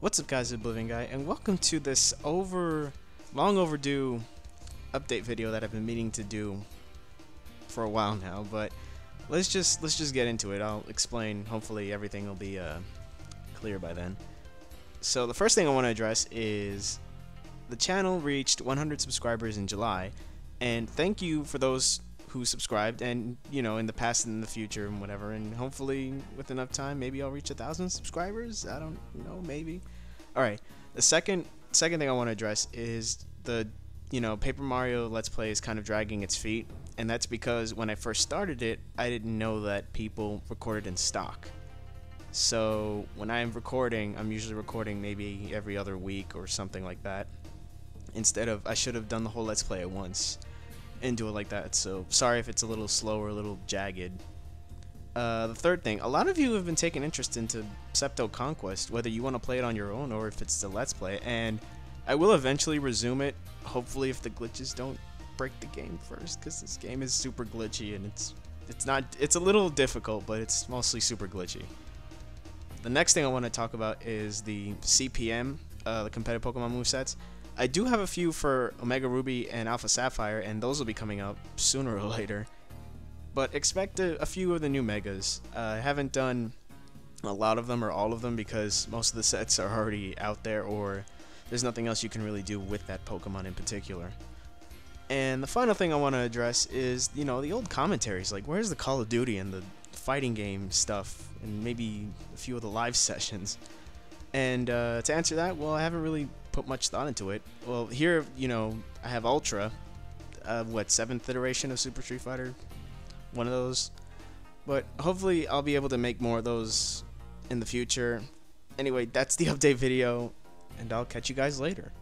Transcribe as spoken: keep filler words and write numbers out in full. What's up guys, Oblivion Guy, and welcome to this over, long overdue update video that I've been meaning to do for a while now, but let's just, let's just get into it. I'll explain, hopefully everything will be uh, clear by then. So the first thing I want to address is the channel reached one hundred subscribers in July, and thank you for those who subscribed, and you know, in the past and in the future and whatever, and hopefully with enough time maybe I'll reach a thousand subscribers. I don't know, maybe. Alright, the second second thing I want to address is the, you know, Paper Mario Let's Play is kind of dragging its feet, and that's because when I first started it, I didn't know that people recorded in stock. So when I'm recording, I'm usually recording maybe every other week or something like that, instead of, I should have done the whole Let's Play at once and do it like that. So sorry if it's a little slow or a little jagged. Uh, the third thing, a lot of you have been taking interest into Septo Conquest, whether you want to play it on your own or if it's the Let's Play, and I will eventually resume it, hopefully if the glitches don't break the game first, because this game is super glitchy, and it's it's not it's a little difficult, but it's mostly super glitchy. The next thing I want to talk about is the C P M, uh, the competitive Pokemon movesets. I do have a few for Omega Ruby and Alpha Sapphire, and those will be coming up sooner or later. But expect a, a few of the new megas. Uh, I haven't done a lot of them or all of them because most of the sets are already out there, or there's nothing else you can really do with that Pokemon in particular. And the final thing I want to address is, you know, the old commentaries. Like, where's the Call of Duty and the fighting game stuff, and maybe a few of the live sessions? And uh, to answer that, well, I haven't really put much thought into it. Well, here, you know, I have Ultra, uh, what, seventh iteration of Super Street Fighter, one of those. But hopefully I'll be able to make more of those in the future. Anyway, that's the update video, and I'll catch you guys later.